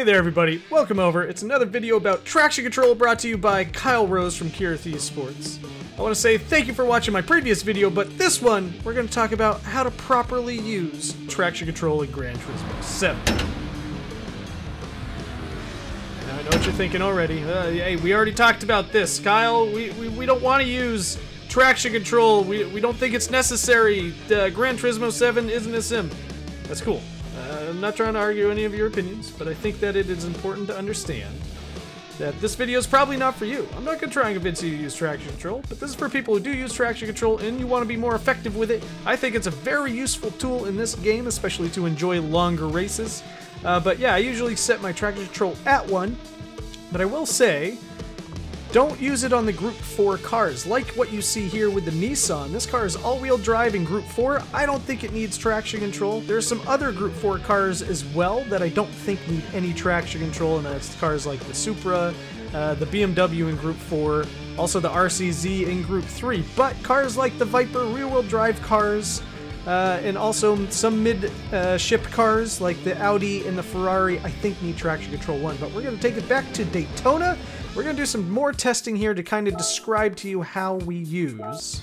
Hey there everybody, welcome over. It's another video about traction control brought to you by Kyle Rose from Kireth Esports. I want to say thank you for watching my previous video, but this one, we're going to talk about how to properly use traction control in Gran Turismo 7. And I know what you're thinking already. Hey, we already talked about this, Kyle. We don't want to use traction control. We don't think it's necessary. Gran Turismo 7 isn't a sim. That's cool. I'm not trying to argue any of your opinions, but I think that it is important to understand that this video is probably not for you. I'm not going to try and convince you to use traction control, but this is for people who do use traction control and you want to be more effective with it. I think it's a very useful tool in this game, especially to enjoy longer races. But yeah, I usually set my traction control at 1, but I will say, don't use it on the Group 4 cars. Like what you see here with the Nissan, this car is all-wheel drive in Group 4. I don't think it needs traction control. There's some other Group 4 cars as well that I don't think need any traction control, and that's cars like the Supra, the BMW in Group 4, also the RCZ in Group 3. But cars like the Viper, rear-wheel drive cars, and also some mid-ship cars like the Audi and the Ferrari, I think need traction control 1. But we're going to take it back to Daytona. We're going to do some more testing here to kind of describe to you how we use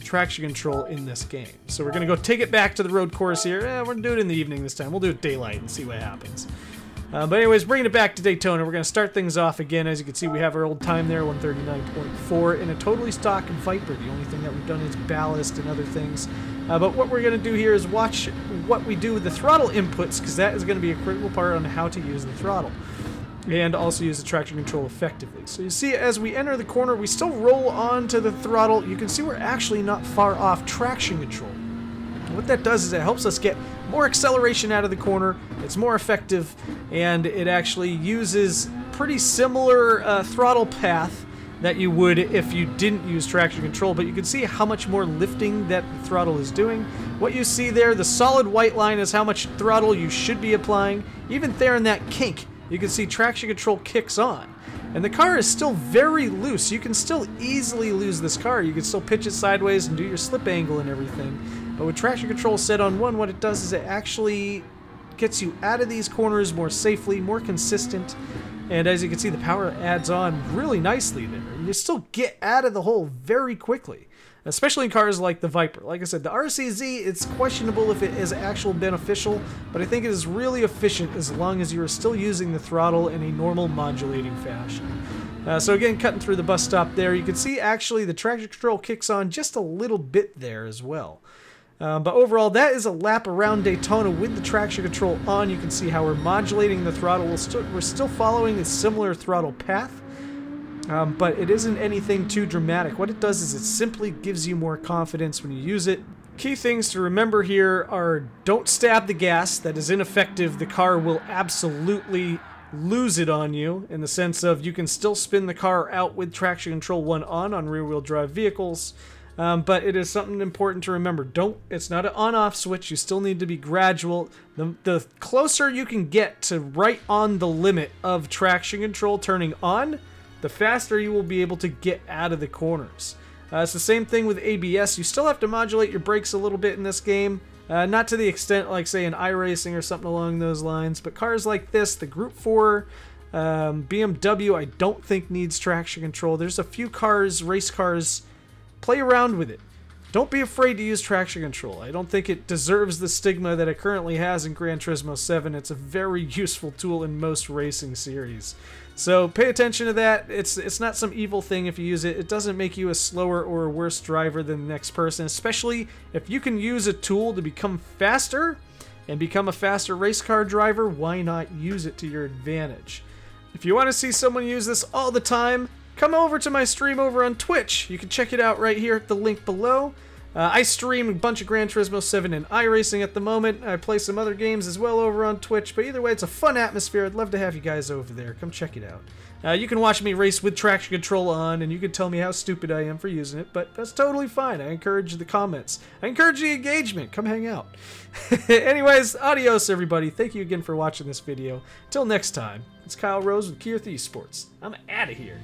traction control in this game. So we're going to go take it back to the road course here. We're going to do it in the evening this time. We'll do it daylight and see what happens. But anyways, bringing it back to Daytona, we're going to start things off again. As you can see, we have our old time there, 139.4, in a totally stock Viper. The only thing that we've done is ballast and other things. But what we're going to do here is watch what we do with the throttle inputs, because that is going to be a critical part on how to use the throttle and also use the traction control effectively. So you see, as we enter the corner, we still roll onto the throttle. You can see we're actually not far off traction control. And what that does is it helps us get more acceleration out of the corner. It's more effective, and it actually uses pretty similar throttle path that you would if you didn't use traction control, but you can see how much more lifting that the throttle is doing. What you see there, the solid white line, is how much throttle you should be applying. Even there in that kink, you can see traction control kicks on. And the car is still very loose. You can still easily lose this car. You can still pitch it sideways and do your slip angle and everything. But with traction control set on 1, what it does is it actually gets you out of these corners more safely, more consistent. And as you can see, the power adds on really nicely there. You still get out of the hole very quickly, especially in cars like the Viper. Like I said, the RCZ, it's questionable if it is actual beneficial, but I think it is really efficient as long as you are still using the throttle in a normal modulating fashion. So again, cutting through the bus stop there, you can see actually the traction control kicks on just a little bit there as well. But overall, that is a lap around Daytona with the traction control on. You can see how we're modulating the throttle. We're still following a similar throttle path, but it isn't anything too dramatic. What it does is it simply gives you more confidence when you use it. Key things to remember here are, don't stab the gas. That is ineffective. The car will absolutely lose it on you, in the sense of you can still spin the car out with traction control 1 on rear-wheel drive vehicles. But it is something important to remember. It's not an on-off switch. You still need to be gradual. The closer you can get to right on the limit of traction control turning on, the faster you will be able to get out of the corners. It's the same thing with ABS. You still have to modulate your brakes a little bit in this game. Not to the extent like, say, in iRacing or something along those lines. But cars like this, the Group 4... BMW, I don't think needs traction control. There's a few cars, race cars... Play around with it. Don't be afraid to use traction control. I don't think it deserves the stigma that it currently has in Gran Turismo 7. It's a very useful tool in most racing series. So pay attention to that. It's not some evil thing if you use it. It doesn't make you a slower or a worse driver than the next person, especially if you can use a tool to become faster and become a faster race car driver. Why not use it to your advantage? If you want to see someone use this all the time, come over to my stream over on Twitch. You can check it out right here at the link below. I stream a bunch of Gran Turismo 7 and iRacing at the moment. I play some other games as well over on Twitch, but either way, it's a fun atmosphere. I'd love to have you guys over there. Come check it out. You can watch me race with traction control on, and you can tell me how stupid I am for using it, but that's totally fine. I encourage the comments. I encourage the engagement. Come hang out. Anyways, adios, everybody. Thank you again for watching this video. Till next time, it's Kyle Rose with Kireth Esports. I'm out of here.